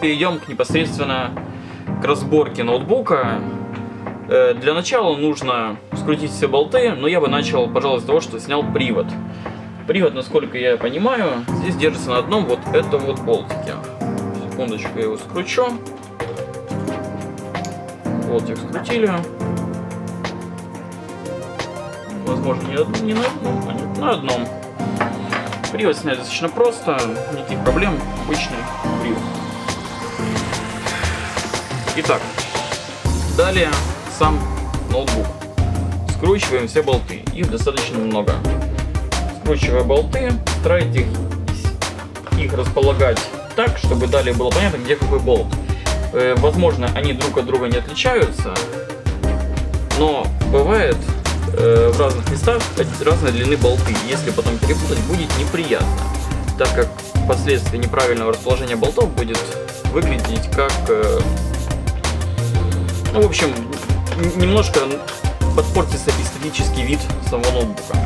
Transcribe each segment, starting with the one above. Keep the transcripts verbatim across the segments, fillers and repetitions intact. Перейдем к непосредственно к разборке ноутбука. Для начала нужно скрутить все болты, но я бы начал, пожалуй, с того, что снял привод. Привод, насколько я понимаю, здесь держится на одном вот этом вот болтике. Секундочку, я его скручу. Болтик скрутили. Возможно, не, не на одном, а на одном. Привод снять достаточно просто, никаких проблем, обычный привод. Итак, далее сам ноутбук. Скручиваем все болты, их достаточно много. Скручивая болты, старайтесь их располагать так, чтобы далее было понятно, где какой болт. Возможно, они друг от друга не отличаются, но бывает э, в разных местах разной длины болты. Если потом перепутать, будет неприятно, так как впоследствии неправильного расположения болтов будет выглядеть как... Э, ну, в общем, немножко подпортится эстетический вид самого ноутбука.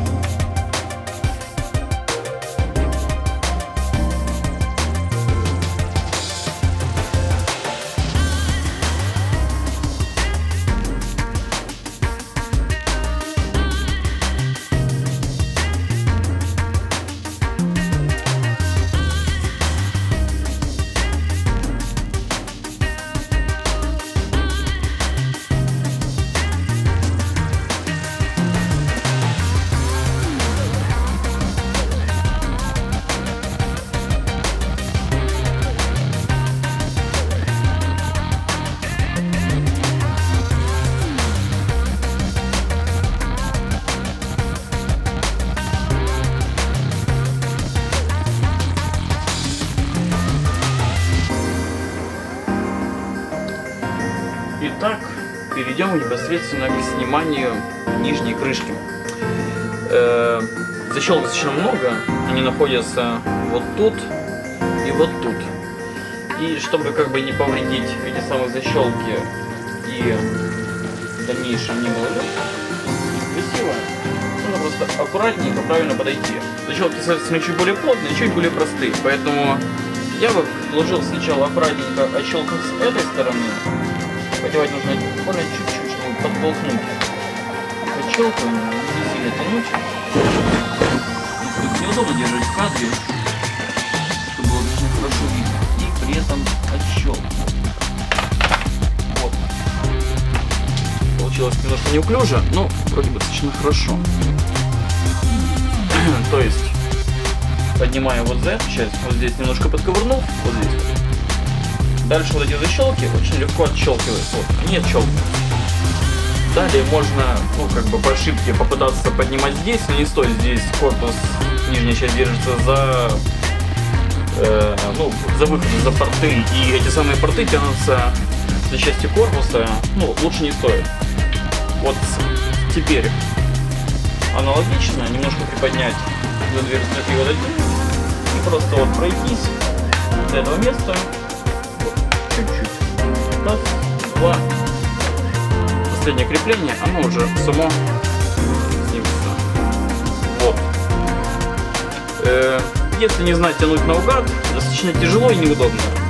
Итак, перейдем непосредственно к сниманию нижней крышки. Э -э, защелок достаточно много, они находятся вот тут и вот тут. И чтобы как бы не повредить эти самые защелки и в дальнейшем не было красиво, нужно просто аккуратненько, правильно подойти. Защелки, соответственно, чуть более плотные, чуть более простые, поэтому я бы предложил сначала аккуратненько отщелкнуть с этой стороны. Подевать нужно буквально чуть-чуть, чтобы подтолкнуть. Подщелкиваем, не сильно тянуть. Тут неудобно держать в кадре, чтобы было очень хорошо видно. И при этом отщелкиваем. Вот. Получилось немножко неуклюже, но вроде бы достаточно хорошо. То есть, поднимаем вот за эту часть, вот здесь немножко подковырнул, вот здесь вот. Дальше вот эти защелки очень легко отщелкиваются, вот, они отщелкиваются. Далее можно, ну, как бы по ошибке попытаться поднимать здесь, но не стоит, здесь корпус, нижняя часть держится за, э, ну, за выход, за порты, и эти самые порты тянутся за части корпуса, ну, лучше не стоит. Вот теперь аналогично, немножко приподнять за две растроки вот эти, и просто вот пройтись до этого места. Чуть-чуть. Раз, два. Последнее крепление, оно уже само снимется. Вот. Э-э, если не знать тянуть наугад, достаточно тяжело и неудобно.